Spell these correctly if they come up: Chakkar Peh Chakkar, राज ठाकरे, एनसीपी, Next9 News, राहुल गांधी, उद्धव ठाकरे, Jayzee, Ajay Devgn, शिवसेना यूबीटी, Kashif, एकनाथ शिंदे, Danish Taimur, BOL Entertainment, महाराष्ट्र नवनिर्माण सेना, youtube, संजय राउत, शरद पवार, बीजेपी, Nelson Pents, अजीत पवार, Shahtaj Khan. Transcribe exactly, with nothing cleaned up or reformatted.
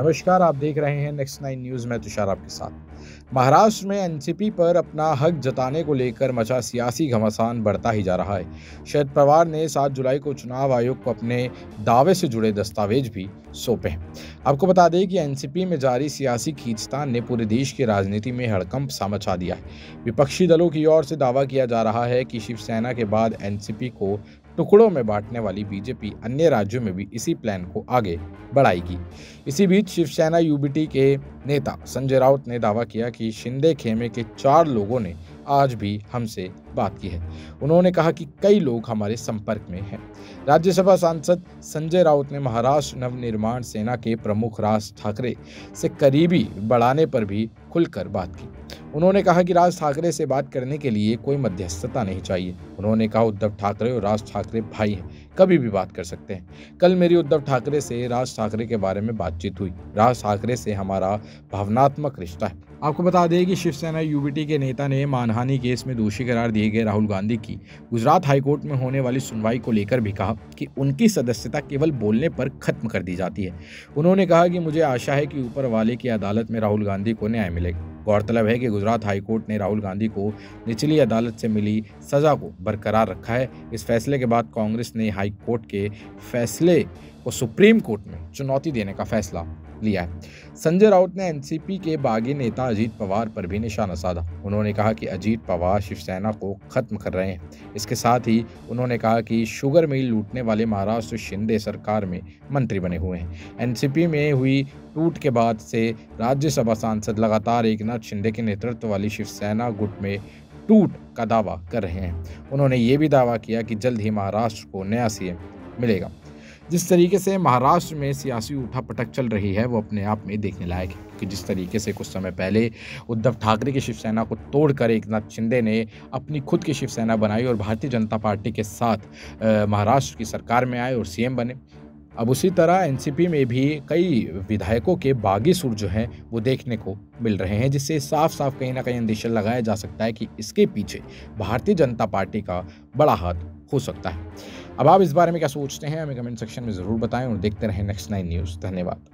नमस्कार, आप देख रहे हैं नेक्स्ट नाइन न्यूज़ में तुषार आपके साथ। महाराष्ट्र में एनसीपी पर अपना हक जताने को लेकर मचा सियासी घमासान बढ़ता ही जा रहा है। शरद पवार ने सात जुलाई को चुनाव आयोग को अपने दावे से जुड़े दस्तावेज भी सौंपे। आपको बता दें कि एनसीपी में जारी सियासी खींचतान ने पूरे देश की राजनीति में हड़कंप सा मचा दिया है। विपक्षी दलों की ओर से दावा किया जा रहा है कि शिवसेना के बाद एनसीपी को टुकड़ों में बांटने वाली बीजेपी अन्य राज्यों में भी इसी प्लान को आगे बढ़ाएगी। इसी बीच शिवसेना यूबीटी के नेता संजय राउत ने दावा किया कि शिंदे खेमे के चार लोगों ने आज भी हमसे बात की है। उन्होंने कहा कि कई लोग हमारे संपर्क में हैं। राज्यसभा सांसद संजय राउत ने महाराष्ट्र नवनिर्माण सेना के प्रमुख राज ठाकरे से करीबी बढ़ाने पर भी खुलकर बात की। उन्होंने कहा कि राज ठाकरे से बात करने के लिए कोई मध्यस्थता नहीं चाहिए। उन्होंने कहा, उद्धव ठाकरे और राज ठाकरे भाई हैं, कभी भी बात कर सकते हैं। कल मेरी उद्धव ठाकरे से राज ठाकरे के बारे में बातचीत हुई। राज ठाकरे से हमारा भावनात्मक रिश्ता है। आपको बता दें कि शिवसेना यूबीटी के नेता ने मानहानि केस में दोषी करार दिए गए राहुल गांधी की गुजरात हाईकोर्ट में होने वाली सुनवाई को लेकर भी कहा कि उनकी सदस्यता केवल बोलने पर खत्म कर दी जाती है। उन्होंने कहा कि मुझे आशा है कि ऊपर वाले की अदालत में राहुल गांधी को न्याय मिलेगा। गौरतलब है कि गुजरात हाईकोर्ट ने राहुल गांधी को निचली अदालत से मिली सजा को बरकरार रखा है। इस फैसले के बाद कांग्रेस ने हाईकोर्ट के फैसले को सुप्रीम कोर्ट में चुनौती देने का फैसला लिया है। संजय राउत ने एनसीपी के बागी नेता अजीत पवार पर भी निशाना साधा। उन्होंने कहा कि अजीत पवार शिवसेना को खत्म कर रहे हैं। इसके साथ ही उन्होंने कहा कि शुगर मिल लूटने वाले महाराष्ट्र शिंदे सरकार में मंत्री बने हुए हैं। एनसीपी में हुई टूट के बाद से राज्यसभा सांसद लगातार एकनाथ शिंदे के नेतृत्व वाली शिवसेना गुट में टूट का दावा कर रहे हैं। उन्होंने ये भी दावा किया कि जल्द ही महाराष्ट्र को नया सीएम मिलेगा। जिस तरीके से महाराष्ट्र में सियासी उठापटक चल रही है वो अपने आप में देखने लायक है। कि जिस तरीके से कुछ समय पहले उद्धव ठाकरे की शिवसेना को तोड़कर एकनाथ शिंदे ने अपनी खुद की शिवसेना बनाई और भारतीय जनता पार्टी के साथ महाराष्ट्र की सरकार में आए और सीएम बने, अब उसी तरह एनसीपी में भी कई विधायकों के बागी सुर जो हैं वो देखने को मिल रहे हैं, जिससे साफ साफ कहीं ना कहीं अंदेशा लगाया जा सकता है कि इसके पीछे भारतीय जनता पार्टी का बड़ा हाथ हो सकता है। अब आप इस बारे में क्या सोचते हैं, हमें कमेंट सेक्शन में ज़रूर बताएं और देखते रहें नेक्स्ट नाइन न्यूज़। धन्यवाद।